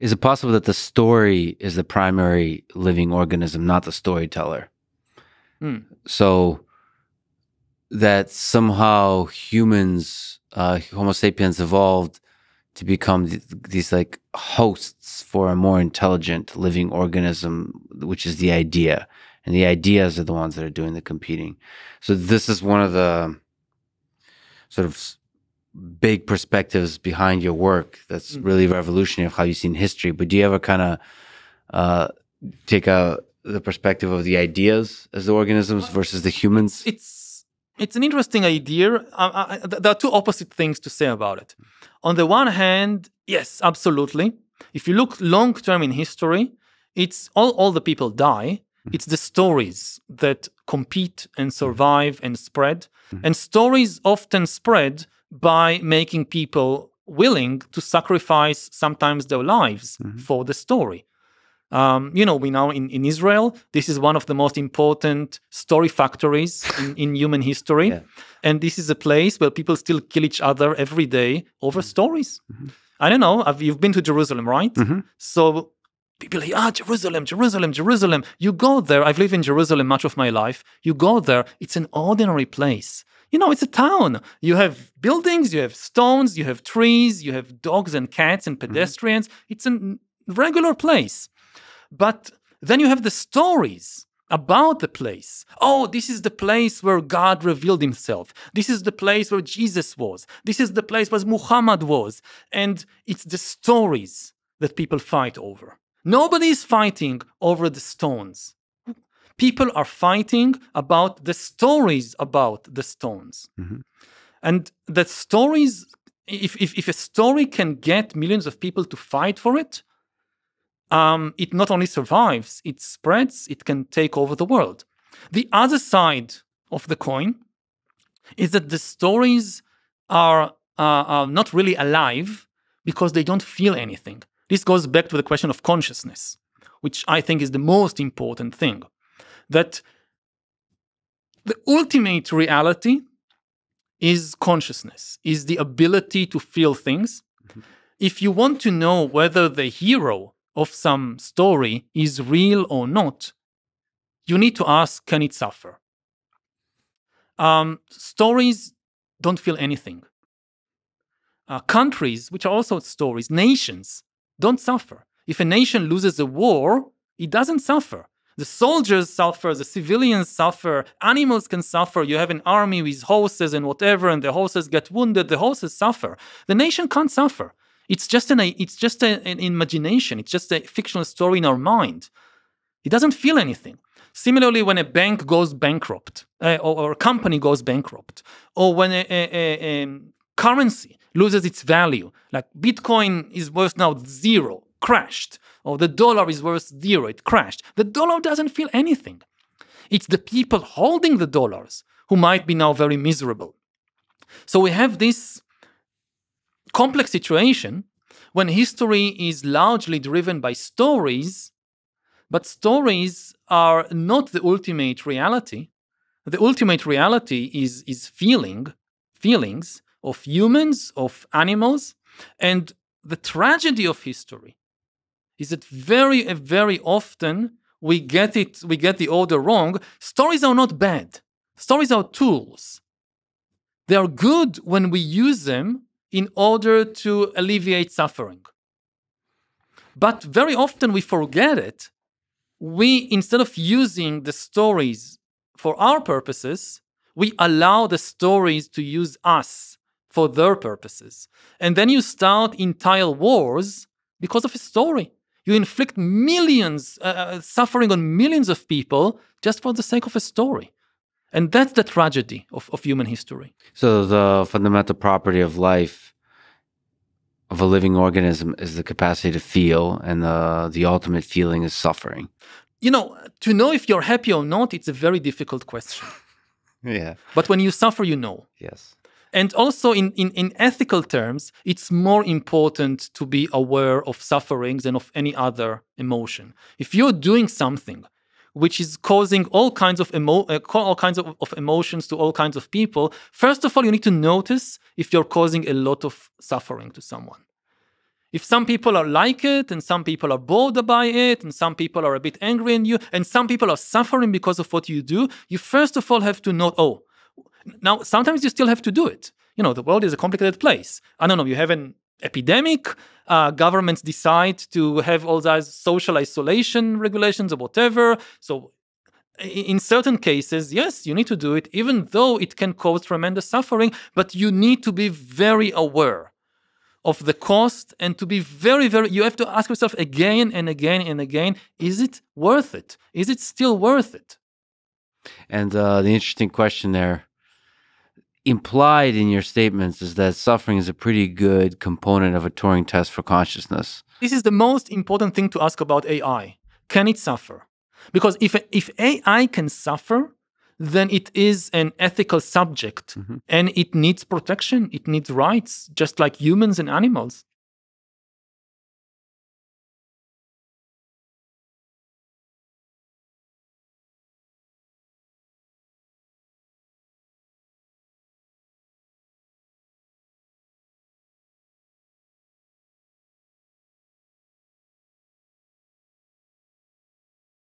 Is it possible that the story is the primary living organism, not the storyteller? Mm. So that somehow humans, Homo sapiens evolved to become these like hosts for a more intelligent living organism, which is the idea. And the ideas are the ones that are doing the competing. So this is one of the sort of big perspectives behind your work that's really revolutionary of how you see in history. But do you ever kind of take the perspective of the ideas as the organisms versus the humans? It's an interesting idea. There are two opposite things to say about it. On the one hand, yes, absolutely. If you look long term in history, it's all the people die. It's the stories that compete and survive and spread. And stories often spread by making people willing to sacrifice sometimes their lives for the story. You know, we know in Israel, this is one of the most important story factories in human history. Yeah. And this is a place where people still kill each other every day over stories. I don't know, you've been to Jerusalem, right? So people hear, ah, Jerusalem, Jerusalem, Jerusalem. You go there. I've lived in Jerusalem much of my life. You go there. It's an ordinary place. You know, it's a town. You have buildings, you have stones, you have trees, you have dogs and cats and pedestrians. It's a regular place. But then you have the stories about the place. Oh, this is the place where God revealed himself. This is the place where Jesus was. This is the place where Muhammad was. And it's the stories that people fight over. Nobody is fighting over the stones. People are fighting about the stories about the stones. And the stories, if a story can get millions of people to fight for it, it not only survives, it spreads, it can take over the world. The other side of the coin is that the stories are not really alive because they don't feel anything. This goes back to the question of consciousness, which I think is the most important thing. That the ultimate reality is consciousness, is the ability to feel things. If you want to know whether the hero of some story is real or not, you need to ask, can it suffer? Stories don't feel anything. Countries, which are also stories, nations, don't suffer. If a nation loses a war, it doesn't suffer. The soldiers suffer, the civilians suffer, animals can suffer. You have an army with horses and whatever, and the horses get wounded, the horses suffer. The nation can't suffer. It's just an imagination. It's just a fictional story in our mind. It doesn't feel anything. Similarly, when a bank goes bankrupt, or a company goes bankrupt, or when a currency loses its value, like Bitcoin is worth now zero, crashed, or the dollar is worth zero, it crashed. The dollar doesn't feel anything. It's the people holding the dollars who might be now very miserable. So we have this complex situation when history is largely driven by stories, but stories are not the ultimate reality. The ultimate reality is feelings, of humans, of animals. And the tragedy of history is that very often we get the order wrong. Stories are not bad. Stories are tools. They are good when we use them in order to alleviate suffering. But very often we forget it. We, instead of using the stories for our purposes, we allow the stories to use us for their purposes. And then you start entire wars because of a story. You inflict millions, suffering on millions of people just for the sake of a story. And that's the tragedy of human history. So the fundamental property of life, of a living organism, is the capacity to feel, and the ultimate feeling is suffering. You know, to know if you're happy or not, it's a very difficult question. Yeah. But when you suffer, you know. Yes. And also in ethical terms, it's more important to be aware of suffering than of any other emotion. If you're doing something which is causing all kinds of emotions to all kinds of people, first of all, you need to notice if you're causing a lot of suffering to someone. If some people are like it, and some people are bored by it, and some people are a bit angry in you, and some people are suffering because of what you do, you first of all have to know, oh, now sometimes you still have to do it. You know, the world is a complicated place. I don't know, you have an epidemic, governments decide to have all those social isolation regulations or whatever. So in certain cases, yes, you need to do it, even though it can cause tremendous suffering, but you need to be very aware of the cost and to be very, very, you have to ask yourself again and again and again, is it worth it? Is it still worth it? And the interesting question there implied in your statements is that suffering is a pretty good component of a Turing test for consciousness. This is the most important thing to ask about AI. Can it suffer? Because if AI can suffer, then it is an ethical subject, and it needs protection, it needs rights, just like humans and animals.